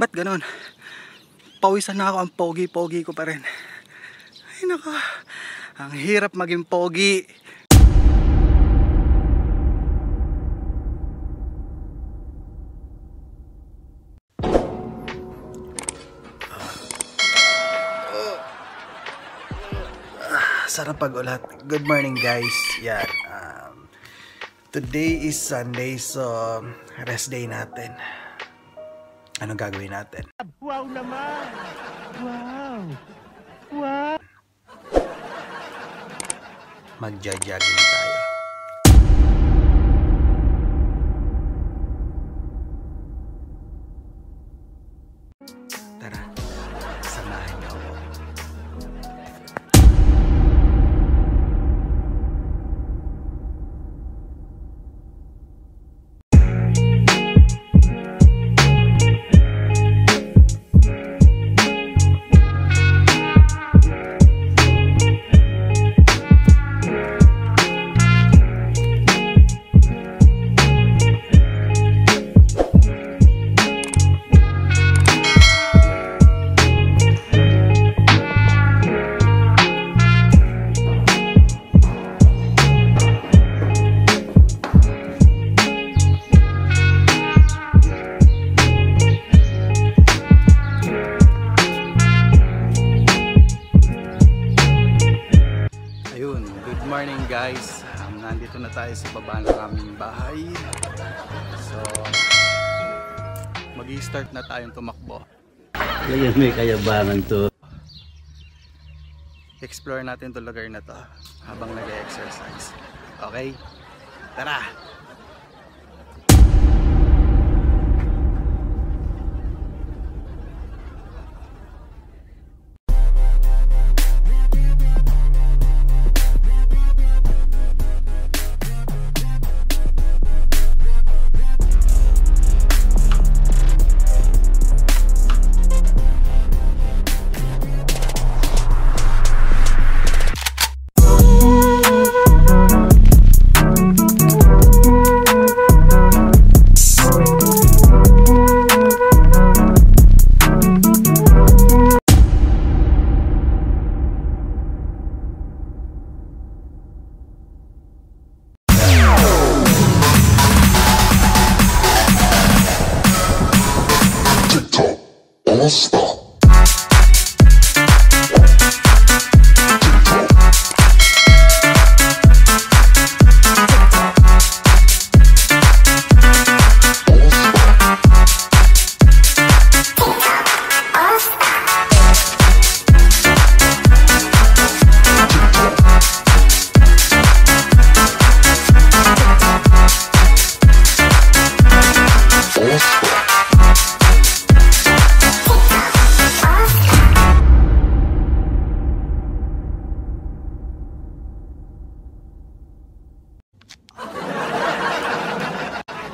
Ba't ganon? Pawisan na ako, ang pogi-pogi ko pa rin. Ay nako, ang hirap maging pogi. Sarap pag-ulat. Good morning guys. Yan. Today is Sunday, so rest day natin. Anong gagawin natin? Wow naman! Wow! Wow! Magja-jogging tayo. Tara, samahan niyo ako. Guys, nandito na tayo sa baba ng aming bahay. So, mag-i-start na tayong tumakbo. Ngayon may kayabangan to. Explore natin to lugar na to habang nag-exercise. Okay? Tara!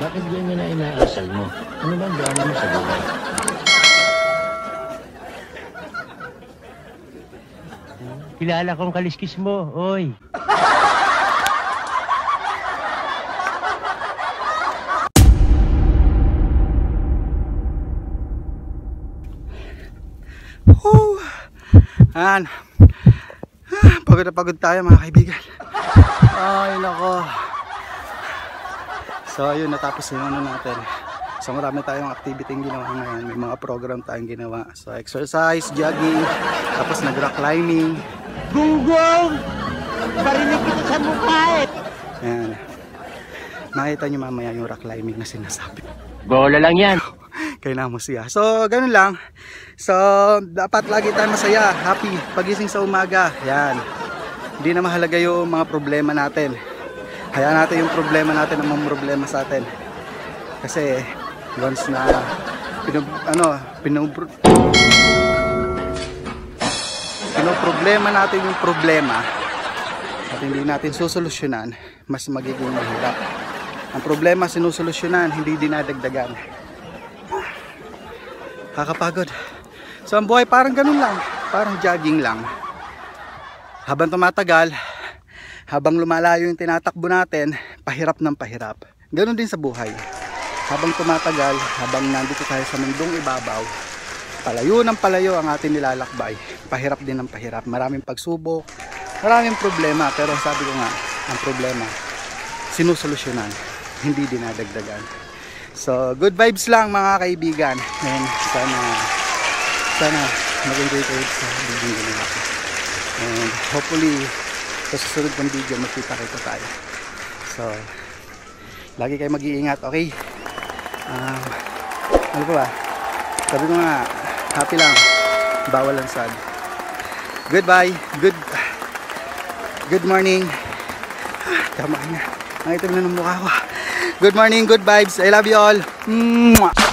Bakit ganyan na inaasal mo? Ano bang gana mo sa buhay? Kilala kong kaliskis mo, oy! Pagod na pagod tayo mga kaibigan. Ay nako. So ayun, natapos yung ano natin. So marami tayong activity yung ginawa ngayon. May mga program tayong ginawa. So exercise, jogging, tapos nag-rock climbing. Gunggong! Barinig kita sa mukha eh! Ayan. Nakita nyo mamaya yung rock climbing na sinasabi. Bola lang yan! Kailangan mo siya. So ganun lang. So dapat lagi tayong masaya, happy, pagising sa umaga. Ayan. Hindi na mahalaga yung mga problema natin. Hayaan natin yung problema natin ang mga problema sa atin. Kasi once na pinoproblema natin yung problema at hindi natin susolusyonan, mas magiging mahirap. Ang problema sinusolusyonan, hindi dinadagdagan. Kakapagod. So ang buhay parang ganun lang, parang jogging lang. Habang tumatagal, habang lumalayo yung tinatakbo natin, pahirap ng pahirap. Ganon din sa buhay. habang tumatagal, habang nandito tayo sa mundong ibabaw, palayo ng palayo ang ating nilalakbay. Pahirap din ng pahirap, maraming pagsubok, maraming problema, pero sabi ko nga, ang problema sinusolusyonan, hindi dinadagdagan. So good vibes lang mga kaibigan, and sana mag-enjoy kayo sa video nila, and hopefully sa susunod ng video makita kayo tayo. So lagi kayo mag-iingat, okay? Ano pa ba? Sabi ko nga, happy lang, bawal ang sad. Goodbye, good morning. Tama na, ang itim na ng mukha ko. Good morning, good vibes, I love you all. Mwah!